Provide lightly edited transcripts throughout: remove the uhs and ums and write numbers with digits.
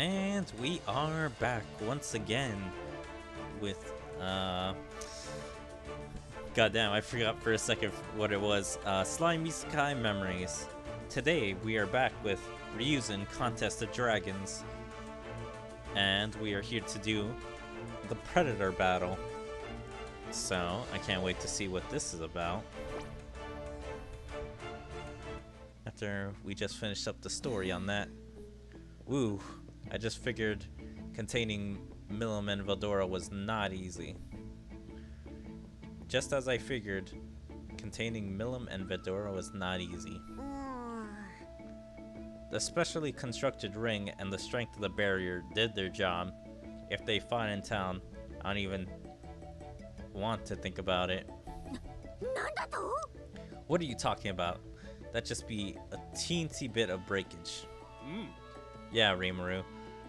And we are back once again with, goddamn, I forgot for a second what it was. SLIME: ISEKAI Memories. Today we are back with RYUZIN Contest of Dragons. And we are here to do the Predator Battle. So, I can't wait to see what this is about. After we just finished up the story on that. Woo, I just figured containing Milim and Vedora was not easy. Just as I figured, containing Milim and Vedora was not easy. The specially constructed ring and the strength of the barrier did their job. If they fought in town, I don't even want to think about it. What are you talking about? That'd just be a teensy bit of breakage. Yeah, Rimuru,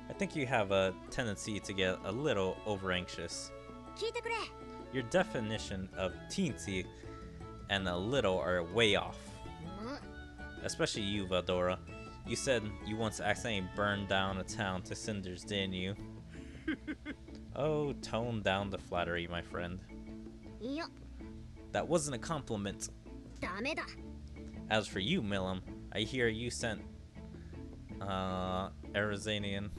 I think you have a tendency to get a little over-anxious. Your definition of teensy and a little are way off. Especially you, Veldora. You said you once accidentally burned down a town to cinders, didn't you? Oh, tone down the flattery, my friend. That wasn't a compliment. As for you, Milim, I hear you sent Irisinia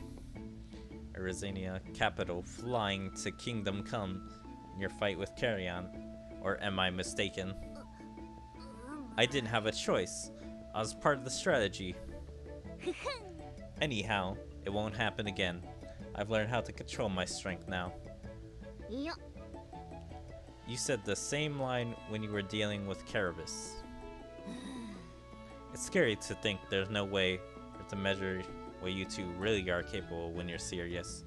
capital flying to Kingdom Come in your fight with Carrion, or am I mistaken? I didn't have a choice. I was part of the strategy. Anyhow, it won't happen again. I've learned how to control my strength now. You said the same line when you were dealing with Carabus. It's scary to think there's no way to measure what you two really are capable of when you're serious.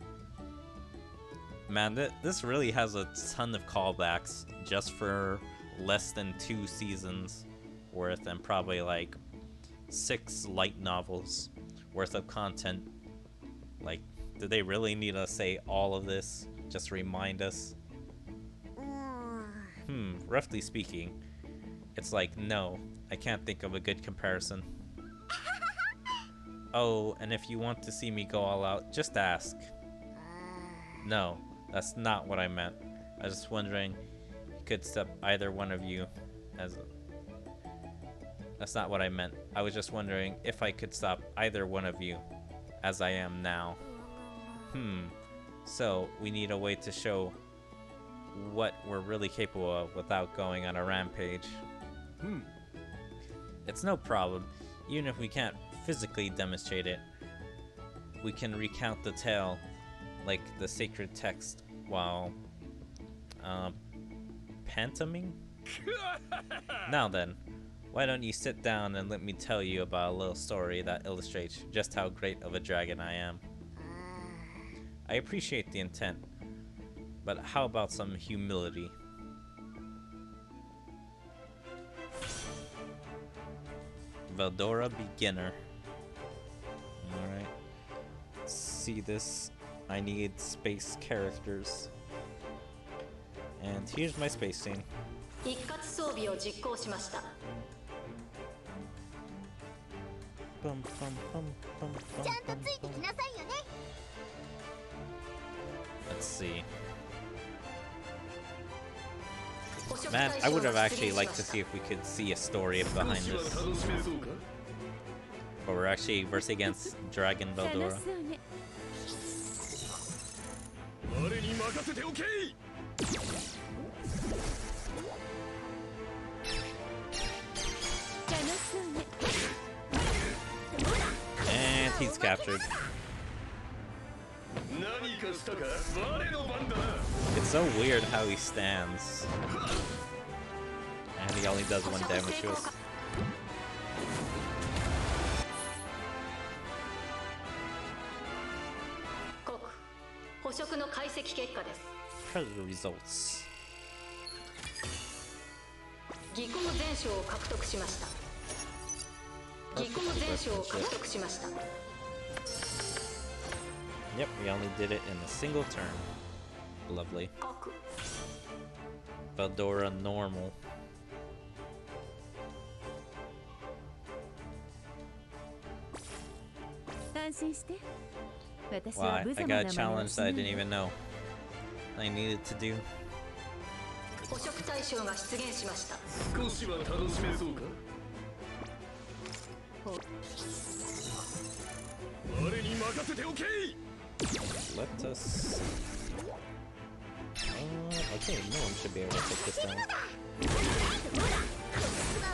Man, this really has a ton of callbacks just for less than 2 seasons worth and probably like 6 light novels worth of content. Like, do they really need to say all of this? Just remind us? Roughly speaking, it's like, no, I can't think of a good comparison. Oh, and if you want to see me go all out, just ask. No, that's not what I meant. I was just wondering if you could step either one of you as a... That's not what I meant. I was just wondering if I could stop either one of you as I am now. So, we need a way to show what we're really capable of without going on a rampage. It's no problem. Even if we can't physically demonstrate it, we can recount the tale like the sacred text while pantomiming? Now then, why don't you sit down and let me tell you about a little story that illustrates just how great of a dragon I am. I appreciate the intent, but how about some humility? Veldora beginner. Alright. See this. I need space characters. And here's my space scene. Let's see. Man, I would have actually liked to see if we could see a story behind this. But we're actually versus against Dragon Veldora. And he's captured. It's so weird how he stands. And he only does 1 damage to us. Predator results. Yep, we only did it in a single turn. Lovely. Veldora normal. Wow, I got a challenge that I didn't even know I needed to do. Let us... okay, no one should be able to take this down.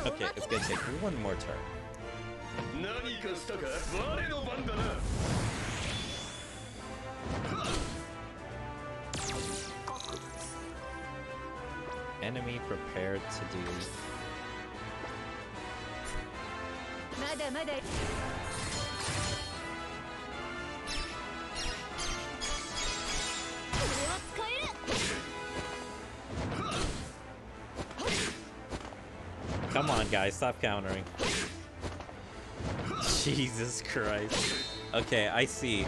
Okay, it's gonna take one more turn. Enemy prepared to do. Come on, guys, stop countering. Jesus Christ. Okay, I see.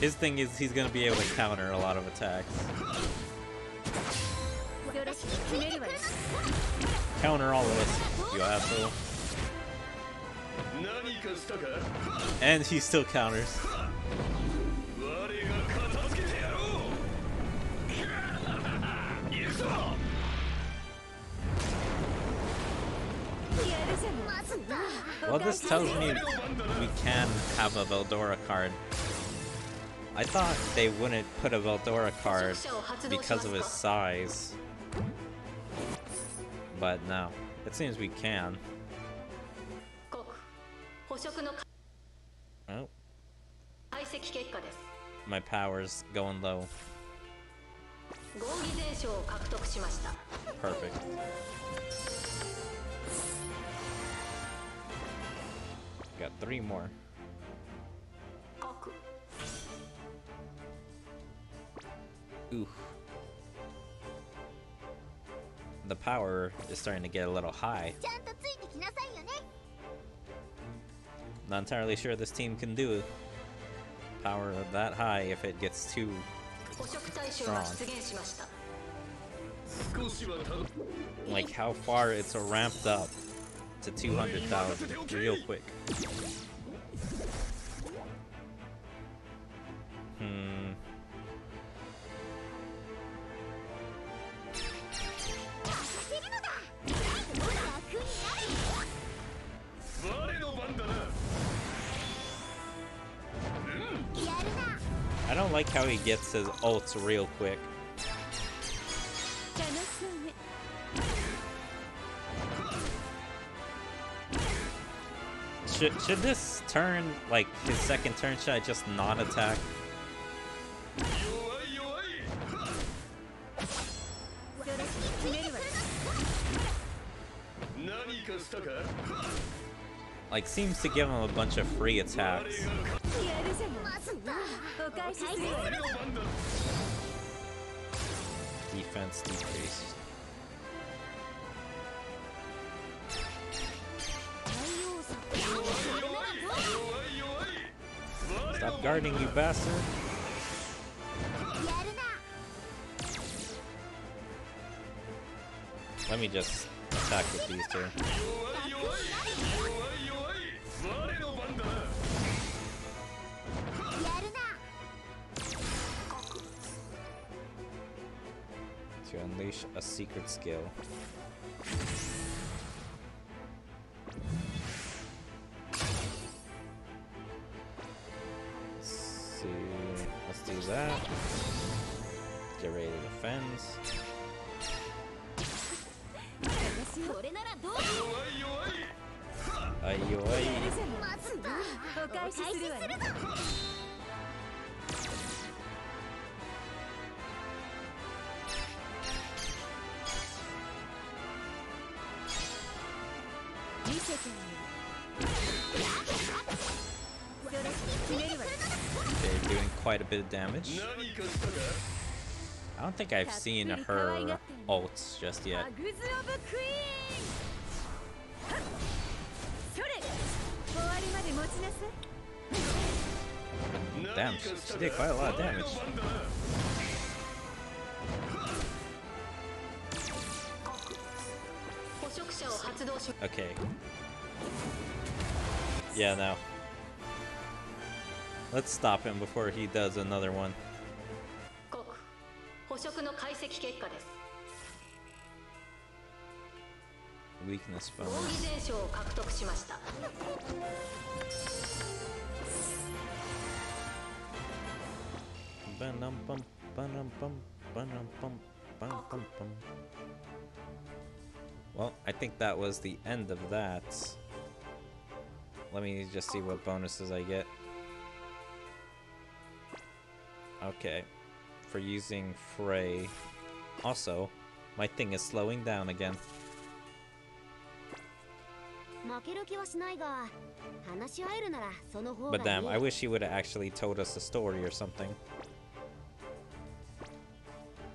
His thing is he's gonna be able to counter a lot of attacks. Counter all of us, you asshole. And he still counters. Well, this tells me we can have a Veldora card. I thought they wouldn't put a Veldora card because of his size. But no, it seems we can. Oh. My power's going low. Perfect. Got three more. Oof. The power is starting to get a little high. Not entirely sure this team can do power that high if it gets too strong. Like how far it's ramped up to 200,000 real quick. I don't like how he gets his ults real quick. Should this turn, like his second turn, should I just not attack? Like seems to give him a bunch of free attacks. Defense decreased. Stop guarding, you bastard. Let me just attack with these two. To unleash a secret skill. Let's do that. Derated offense. They're doing quite a bit of damage. I don't think I've seen her ults just yet. Damn, she did quite a lot of damage. Okay. Yeah, no. Let's stop him before he does another one. Weakness bonus. Well, I think that was the end of that. Let me just see what bonuses I get. Okay, for using Frey. Also, my thing is slowing down again. But damn, I wish he would have actually told us a story or something.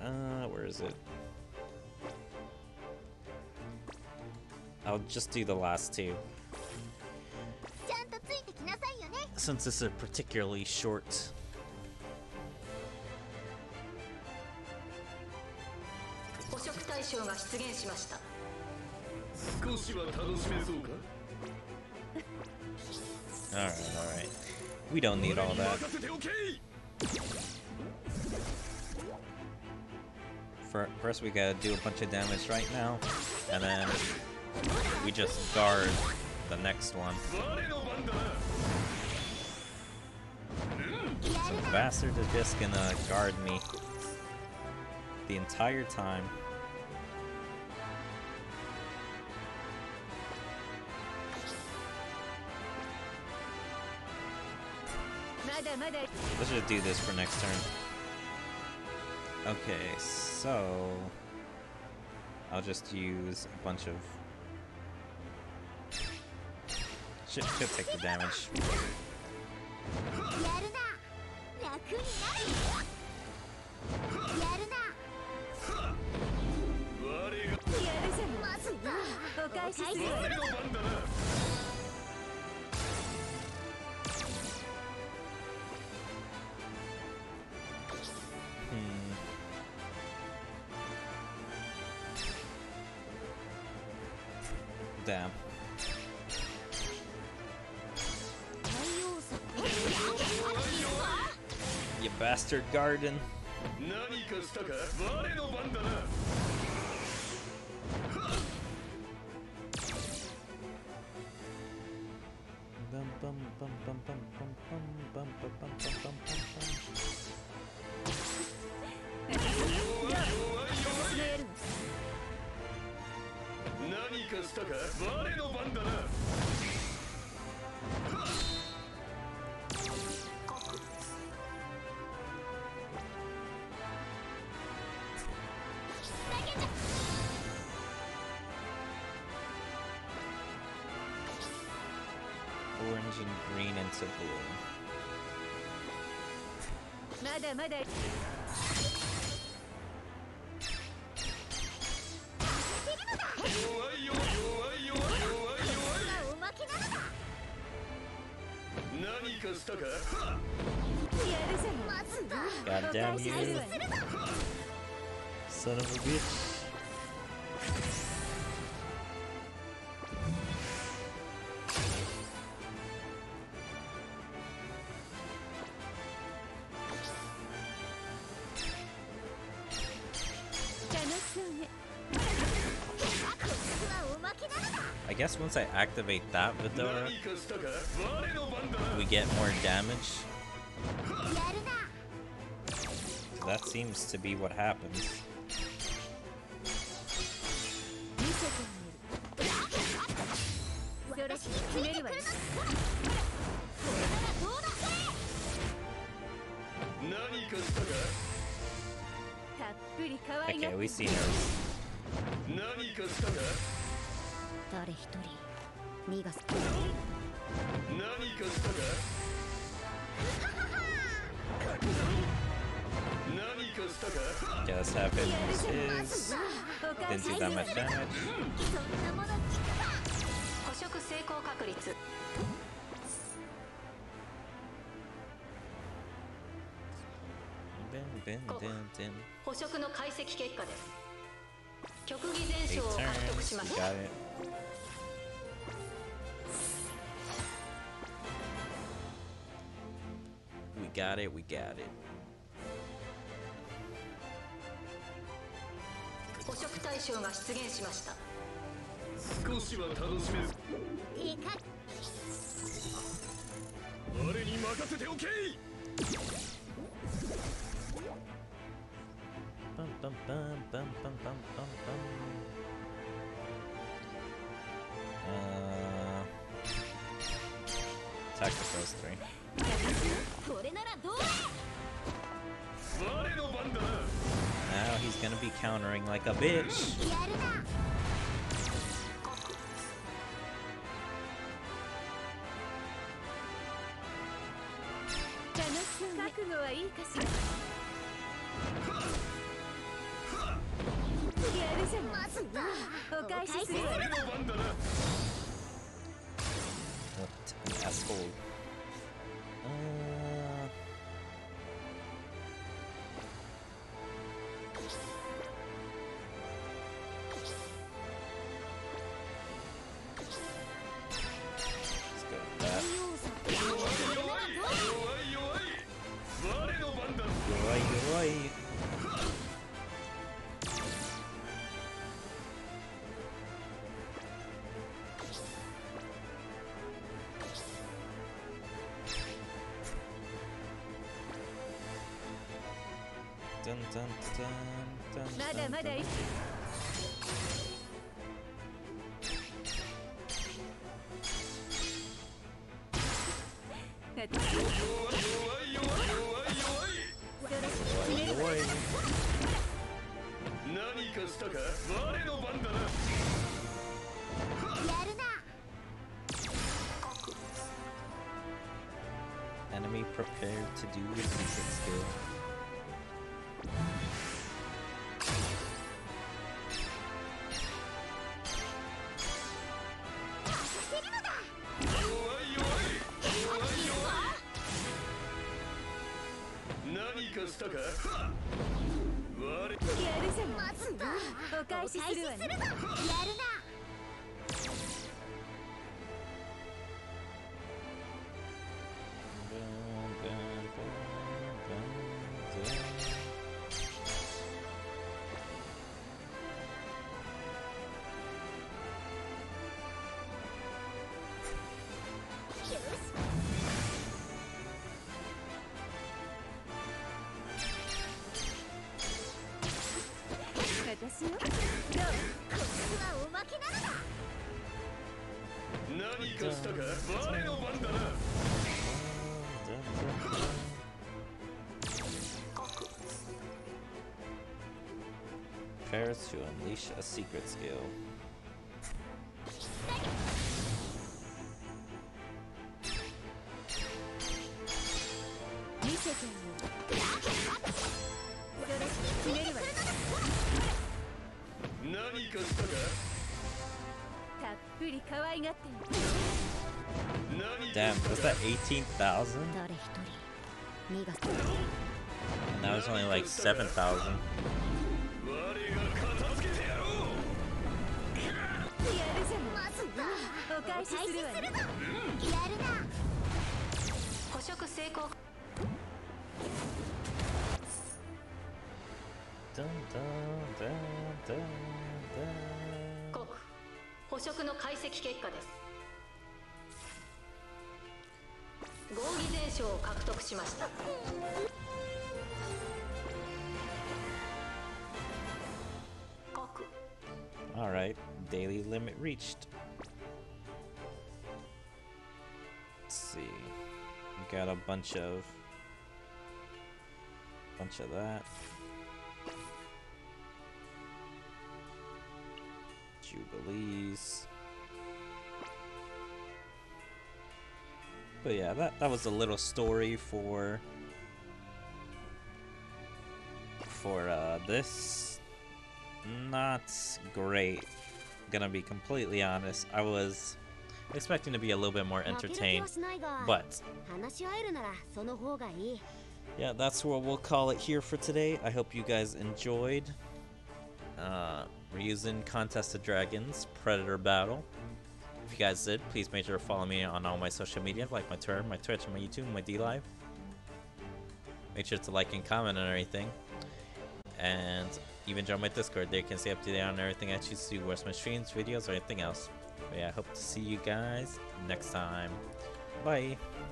Where is it? I'll just do the last two, since this is particularly short. Alright. We don't need all that. First we gotta do a bunch of damage right now, and then we just guard the next one. The bastard is just gonna guard me the entire time. Let's just do this for next turn. Okay, so I'll just use a bunch of... Shit, could take the damage. Damn. You bastard garden. Orange and green into blue. God damn you, son of a bitch. I guess once I activate that Vedora, we get more damage. That seems to be what happens. Okay, we see her. Just have him use his. Didn't do that much damage. Turns, got it. got it, we got it. Attack with those three. Now he's gonna be countering like a bitch. What an asshole. Dun, dun, dun, dun, dun, dun, dun. Enemy prepared to do a secret skill. Prepare to unleash a secret skill. Damn, was that 18,000? And that was only like 7,000. Dun, dun, dun, dun, dun. All right, daily limit reached. Let's see. We got a bunch of that. Jubilees. But yeah, that was a little story for this. Not great. Gonna be completely honest. I was expecting to be a little bit more entertained, but yeah, that's what we'll call it here for today. I hope you guys enjoyed RYUZIN Contest of Dragons Predator Battle. If you guys did, please make sure to follow me on all my social media, like my Twitter, my Twitch, my YouTube, my DLive. Make sure to like and comment on everything. And even join my Discord. There you can stay up to date on everything I choose to do, where's my streams, videos, or anything else. But yeah, I hope to see you guys next time. Bye!